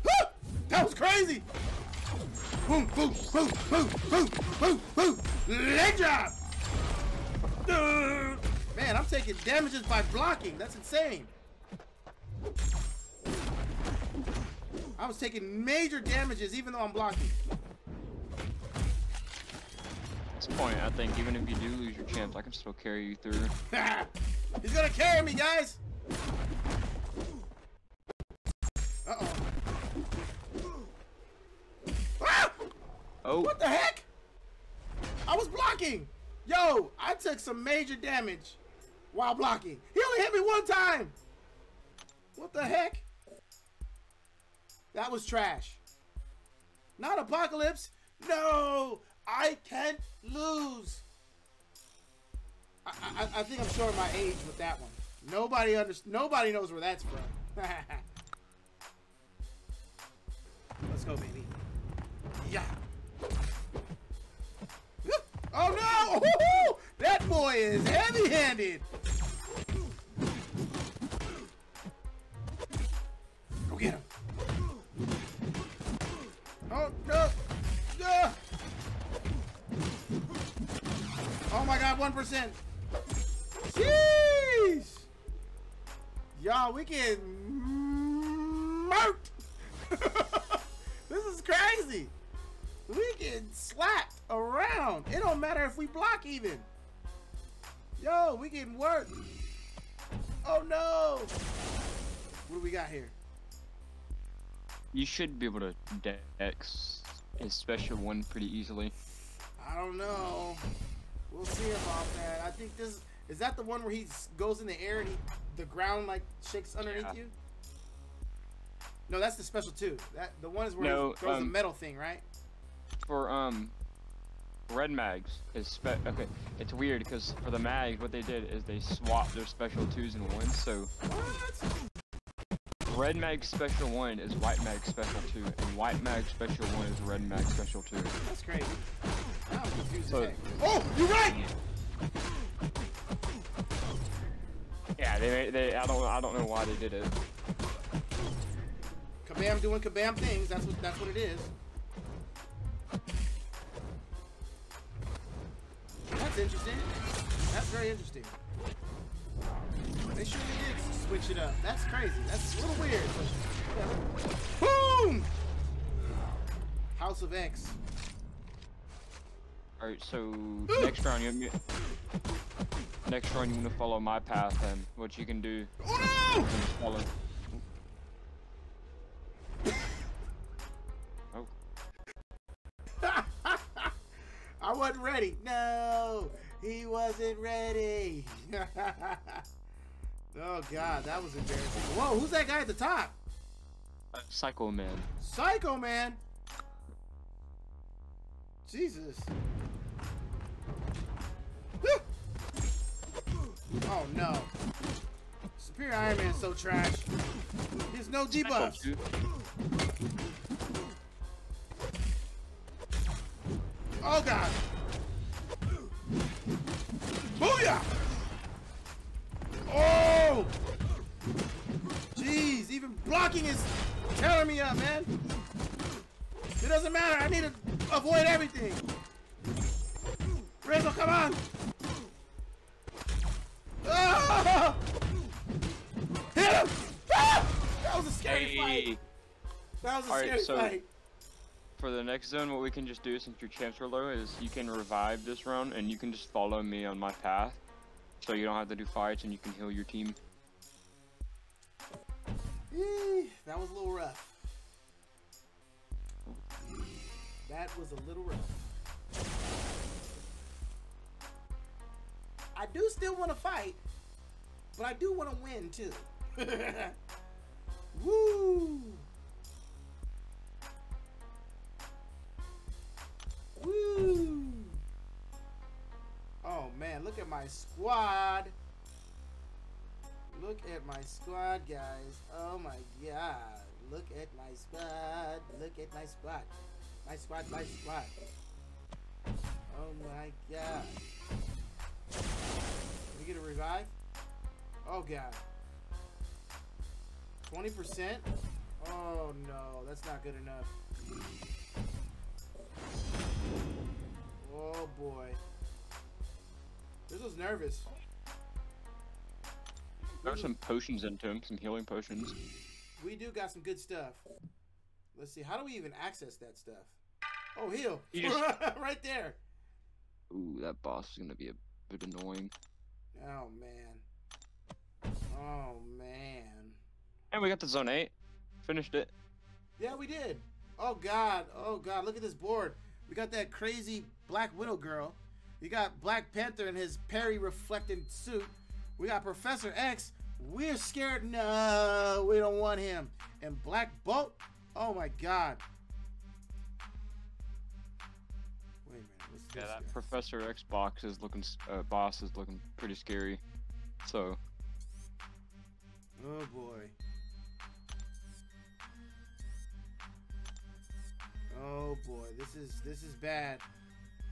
Ah! That was crazy. Boom, boom, boom, boom, boom, boom, boom. Leg drop. Uh, man, I'm taking damages by blocking. That's insane. I was taking major damages even though I'm blocking. At this point, I think even if you do lose your champs, I can still carry you through. He's gonna carry me, guys! Uh-oh. Ah! Oh. What the heck? I was blocking! Yo, I took some major damage while blocking. He only hit me one time! What the heck? That was trash. Not Apocalypse. No, I can't lose. I, I, I think I'm showing my age with that one. Nobody under, nobody knows where that's from. Let's go, baby. Yeah. Oh no! Woo-hoo! That boy is heavy-handed. Go get him. Oh no! No! Oh my God! One percent. Jeez! Y'all, we get murked. This is crazy. We get slapped around. It don't matter if we block even. Yo, we get worked. Oh no! What do we got here? You should be able to dex his special one pretty easily. I don't know. We'll see about that. I think this is that the one where he goes in the air and he, the ground like shakes underneath yeah. you. No, that's the special two. That the one is where no, he throws um, a metal thing, right? For um, Red Mags is spec. Okay, it's weird because for the mags, what they did is they swapped their special twos and ones. So. What? Red Mag Special one is White Mag Special two, and White Mag Special one is Red Mag Special two. That's crazy. That was confusing. So, oh, you're right! Yeah, they, they, I don't, I don't know why they did it. Kabam doing Kabam things, that's what, that's what it is. That's interesting. That's very interesting. They sure did switch it up. That's crazy. That's a little weird. Yeah. Boom! House of X. Alright, so Ooh. next round you next round you want to follow my path, and what you can do. Oh no! Follow. Oh. I wasn't ready. No, he wasn't ready. Oh God, that was embarrassing. Whoa, who's that guy at the top? Uh, Psycho Man. Psycho Man? Jesus. Woo! Oh no. Superior Iron Man is so trash. There's no debuffs. Oh God. Booyah! Oh! Jeez, even blocking is tearing me up, man. It doesn't matter. I need to avoid everything. Rizzo, come on! Ah! Hit him! Ah! That was a scary hey. fight. That was a All scary right, so fight. For the next zone, what we can just do, since your champs are low, is you can revive this round, and you can just follow me on my path. So you don't have to do fights and you can heal your team. Eee, that was a little rough. That was a little rough. I do still want to fight, but I do want to win too. Woo! Woo! Oh man, look at my squad. Look at my squad, guys. Oh my God. Look at my squad. Look at my squad. My squad, my squad. Oh my god. Can we get a revive? Oh god. twenty percent? Oh no, that's not good enough. Oh boy. This was nervous. There are some potions into him, some healing potions. We do got some good stuff. Let's see, how do we even access that stuff? Oh, heal! Just... right there! Ooh, that boss is gonna be a bit annoying. Oh, man. Oh, man. And we got the Zone eight. Finished it. Yeah, we did. Oh, God. Oh, God. Look at this board. We got that crazy Black Widow girl. We got Black Panther in his Perry-reflecting suit. We got Professor X. We're scared. No, we don't want him. And Black Bolt. Oh, my God. Wait a minute. What's this yeah, that guy? Professor X box is looking, uh, boss is looking pretty scary. So. Oh, boy. Oh, boy. This is, this is bad.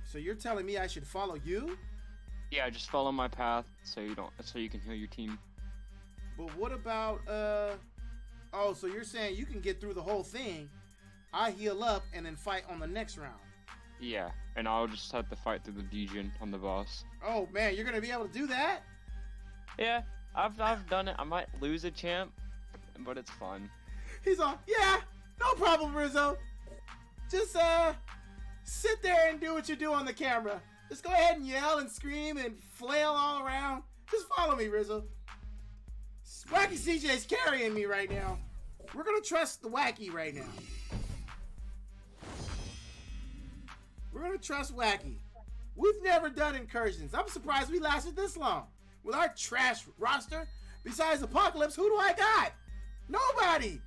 So you're telling me I should follow you? Yeah, just follow my path so you don't, so you can heal your team. But what about, uh... oh, so you're saying you can get through the whole thing, I heal up, and then fight on the next round. Yeah, and I'll just have to fight through the Degen on the boss. Oh, man, you're gonna be able to do that? Yeah, I've, I've done it. I might lose a champ, but it's fun. He's on, yeah, no problem, Rizzo. Just, uh, sit there and do what you do on the camera. Just go ahead and yell and scream and flail all around. Just follow me, Rizzo. Wacky C J's carrying me right now. We're gonna trust the Wacky right now. We're gonna trust Wacky. We've never done incursions. I'm surprised we lasted this long. With our trash roster, besides Apocalypse, who do I got? Nobody.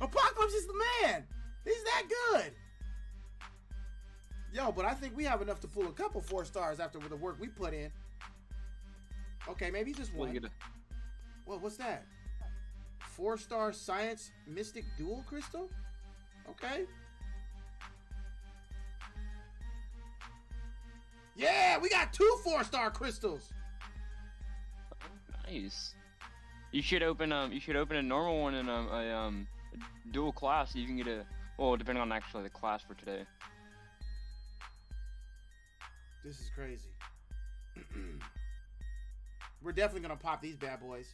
Apocalypse is the man. He's that good. Yo, but I think we have enough to pull a couple four stars after the work we put in. Okay, maybe just one. Well, what's that? Four-star science mystic dual crystal? Okay. Yeah, we got two four-star crystals. Oh, nice. You should open um. You should open a normal one and um a um a dual class. So you can get a well, depending on actually the class for today. This is crazy. We're definitely gonna pop these bad boys.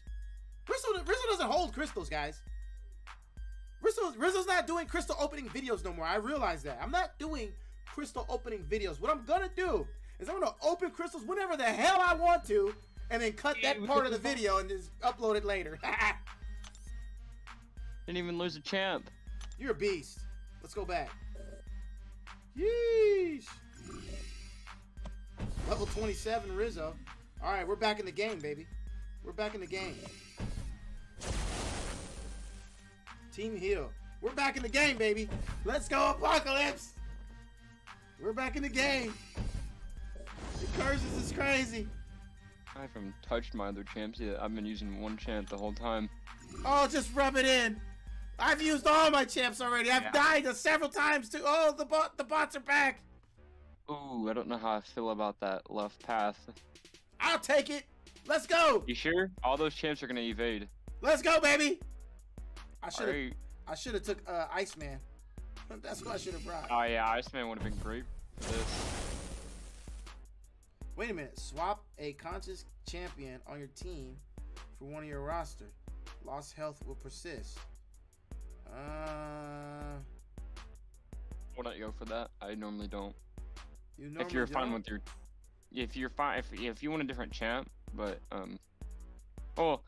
Rizzo, Rizzo doesn't hold crystals, guys. Rizzo, Rizzo's not doing crystal opening videos no more. I realize that. I'm not doing crystal opening videos. What I'm going to do is I'm going to open crystals whenever the hell I want to and then cut that part of the video and just upload it later. Didn't even lose a champ. You're a beast. Let's go back. Yeesh. Level twenty-seven Rizzo. All right, we're back in the game, baby. We're back in the game. Team heal. We're back in the game, baby. Let's go, Apocalypse. We're back in the game. The curses is crazy. I haven't touched my other champs yet. I've been using one champ the whole time. Oh, just rub it in. I've used all my champs already. I've yeah. died several times too. Oh, the bot, the bots are back. Ooh, I don't know how I feel about that left path. I'll take it. Let's go. You sure? All those champs are gonna evade. Let's go, baby. I should have. Right. I should have took uh, Iceman. That's what I should have brought. Oh yeah, Iceman would have been great for this. Wait a minute. Swap a conscious champion on your team for one of your roster. Lost health will persist. Uh. Why not go for that? I normally don't. You normally if you're don't? fine with your. If you're fine, if, if you want a different champ, but um, oh,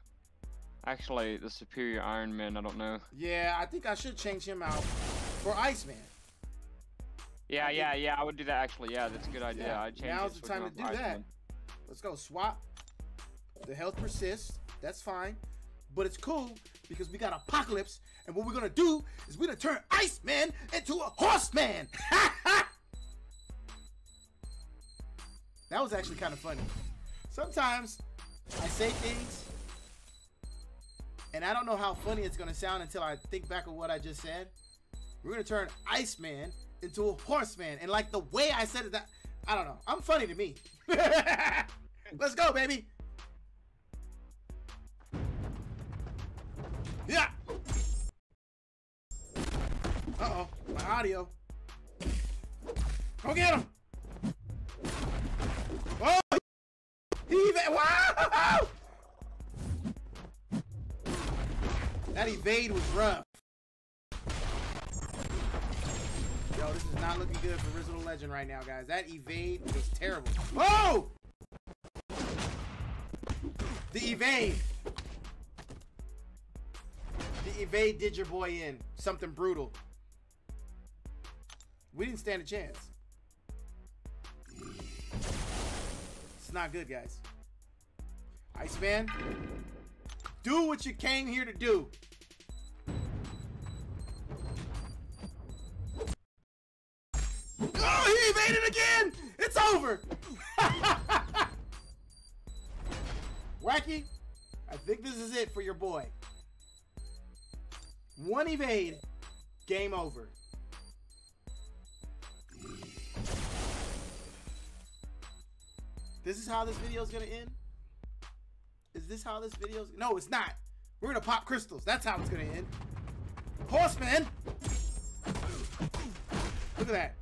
actually the Superior Iron Man, I don't know. Yeah, I think I should change him out for Iceman. Yeah, yeah, yeah, I would do that actually. Yeah, that's a good idea. Yeah. I change. Now's the time to do that. Let's go swap. The health persists. That's fine, but it's cool because we got Apocalypse, and what we're gonna do is we're gonna turn Iceman into a horseman. Ha ha. That was actually kind of funny. Sometimes I say things and I don't know how funny it's going to sound until I think back of what I just said. We're going to turn Iceman into a horseman. And like the way I said it, that I don't know. I'm funny to me. Let's go, baby. Yeah. Uh-oh. My audio. Go get him. Oh. He eva- Wow. That evade was rough. Yo, this is not looking good for Original Legend right now, guys. That evade was terrible. Whoa! The evade. The evade did your boy in. Something brutal. We didn't stand a chance. It's not good, guys. Iceman, do what you came here to do. Oh, he evaded again! It's over! Wacky, I think this is it for your boy. One evade, game over. This is how this video is gonna end? Is this how this video is? No, it's not. We're gonna pop crystals. That's how it's gonna end. Horseman! Look at that.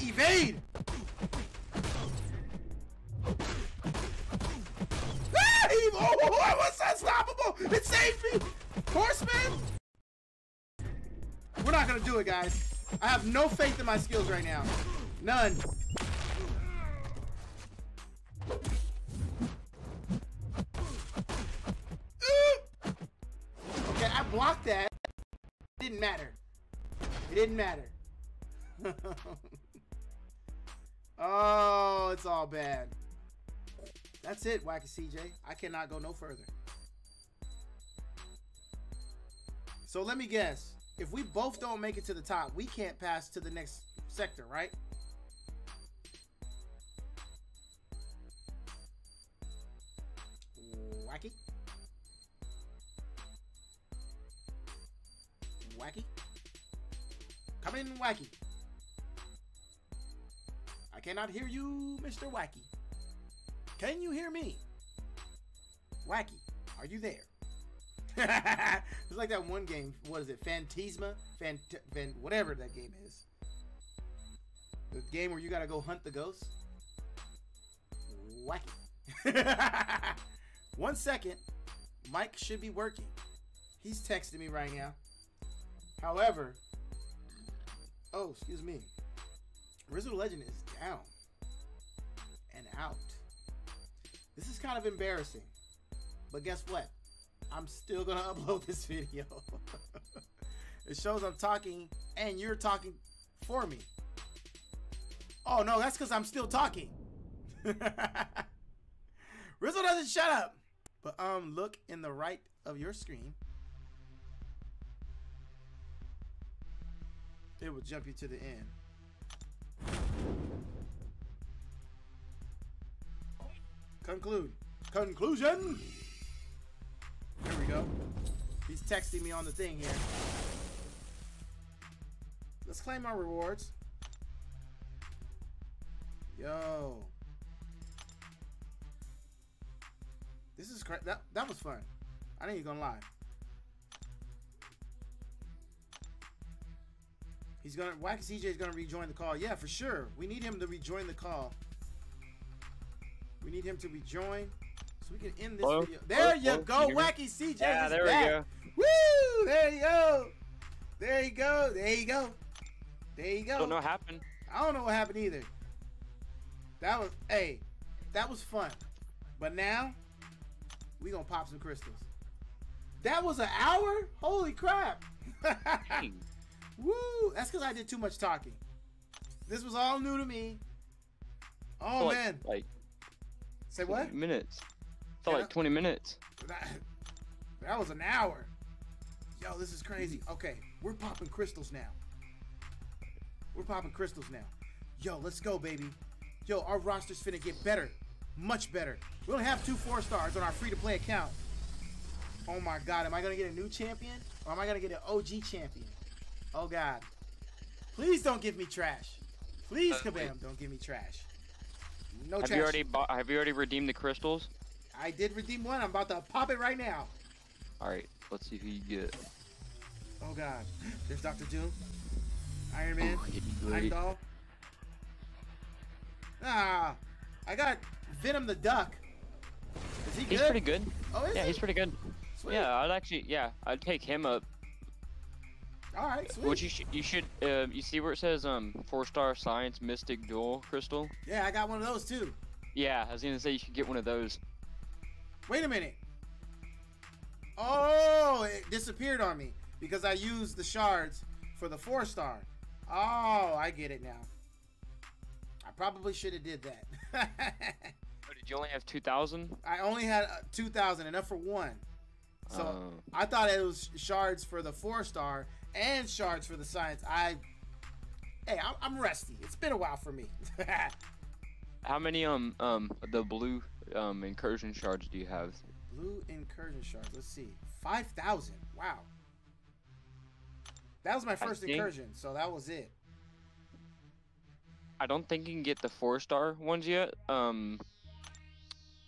Evade! Ah, he, oh, I was unstoppable! It saved me! Horseman! We're not gonna do it, guys. I have no faith in my skills right now. None. Ooh. Okay, I blocked that. It didn't matter. It didn't matter. Oh, it's all bad. That's it, Wacky C J. I cannot go no further. So let me guess. If we both don't make it to the top, we can't pass to the next sector, right? Wacky? Wacky? Come in, Wacky. I cannot hear you, Mister Wacky. Can you hear me? Wacky, are you there? It's like that one game, what is it, Fantasma? Fant Fan whatever that game is. The game where you gotta go hunt the ghost? Wacky. One second, Mike should be working. He's texting me right now. However, oh, excuse me. Original Legend is down and out. This is kind of embarrassing, but guess what? I'm still gonna upload this video. It shows I'm talking and you're talking for me. Oh no, that's because I'm still talking. Rizzo doesn't shut up. But um, look in the right of your screen. It will jump you to the end. Conclude. Conclusion! Here we go. He's texting me on the thing here. Let's claim our rewards. Yo. This is cra- that, that was fun. I ain't even gonna lie. He's gonna, Wacky C J is gonna rejoin the call. Yeah, for sure. We need him to rejoin the call. We need him to rejoin so we can end this hello? video. There hello? you hello? go, you Wacky C J. Yeah, there back. we go. Woo! There you go. There you go. There you go. There you go. Don't know what happened. I don't know what happened either. That was, hey, that was fun. But now we gonna pop some crystals. That was an hour. Holy crap! Woo! That's because I did too much talking. This was all new to me. Oh, like, man. Like, say what? Minutes. I thought yeah. like twenty minutes. That, that was an hour. Yo, this is crazy. Okay, we're popping crystals now. We're popping crystals now. Yo, let's go, baby. Yo, our roster's finna get better. Much better. We only have two four stars on our free-to-play account. Oh my god, am I gonna get a new champion? Or am I gonna get an O G champion? Oh god. Please don't give me trash. Please, uh, Kabam, wait. don't give me trash. No have trash. You already bought, have you already redeemed the crystals? I did redeem one. I'm about to pop it right now. Alright, let's see who you get. Oh god. There's Doctor Doom. Iron Man. Oh, Heimdall. Ah, I got Venom the Duck. Is he good? He's pretty good. Oh, is yeah, he? he's pretty good. Sweet. Yeah, I'd actually, yeah, I'd take him up. All right, sweet. Which you should, you should, uh, you see where it says um four star science mystic dual crystal? Yeah, I got one of those too. Yeah, I was gonna say you should get one of those. Wait a minute. Oh, it disappeared on me because I used the shards for the four star. Oh, I get it now. I probably should have did that. Oh, did you only have two thousand? I only had two thousand, enough for one. So uh, I thought it was shards for the four star and shards for the science. I, hey, I'm, I'm rusty. It's been a while for me. How many um um the blue um incursion shards do you have? Blue incursion shards. Let's see, five thousand. Wow. That was my first incursion, so that was it. I don't think you can get the four-star ones yet, um,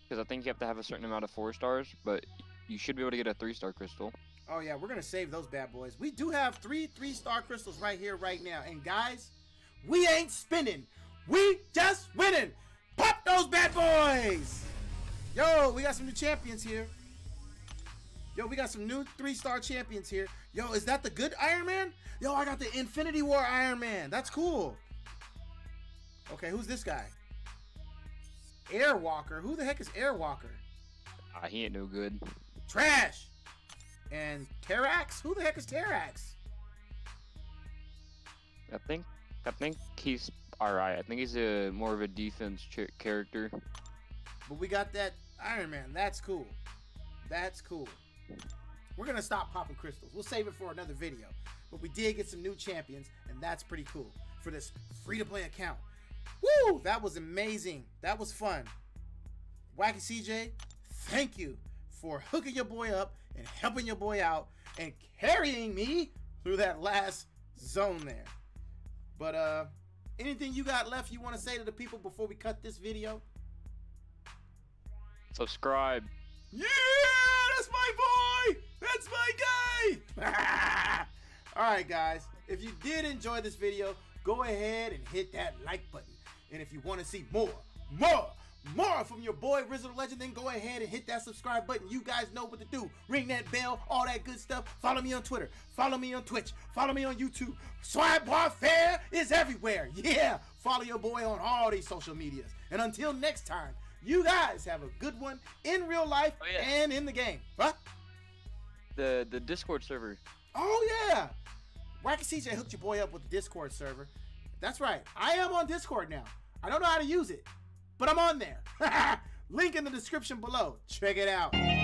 because I think you have to have a certain amount of four-stars, but you should be able to get a three-star crystal. Oh, yeah, we're going to save those bad boys. We do have three three-star crystals right here, right now. And, guys, we ain't spinning. We just winning. Pop those bad boys. Yo, we got some new champions here. Yo, we got some new three-star champions here. Yo, is that the good Iron Man? Yo, I got the Infinity War Iron Man. That's cool. Okay, who's this guy? Air Walker. Who the heck is Air Walker? Uh, he ain't no good. Trash! And Terrax? Who the heck is Terrax? I think I think he's alright. I think he's a more of a defense ch character. But we got that Iron Man. That's cool. That's cool. We're going to stop popping crystals. We'll save it for another video. But we did get some new champions, and that's pretty cool for this free-to-play account. Woo! That was amazing. That was fun. Wacky C J, thank you for hooking your boy up and helping your boy out and carrying me through that last zone there. But uh, anything you got left you want to say to the people before we cut this video? Subscribe. Yeah! That's my boy! That's my guy! Alright guys, if you did enjoy this video, go ahead and hit that like button. And if you want to see more, more, more from your boy Rizzo the Legend, then go ahead and hit that subscribe button. You guys know what to do. Ring that bell, all that good stuff. Follow me on Twitter. Follow me on Twitch. Follow me on YouTube. Swipe Bar Fair is everywhere. Yeah, follow your boy on all these social medias. And until next time, you guys have a good one in real life oh, yeah. and in the game. Huh? The, the Discord server. Oh, yeah. Wacky C J hooked your boy up with the Discord server. That's right. I am on Discord now. I don't know how to use it, but I'm on there. Link in the description below. Check it out.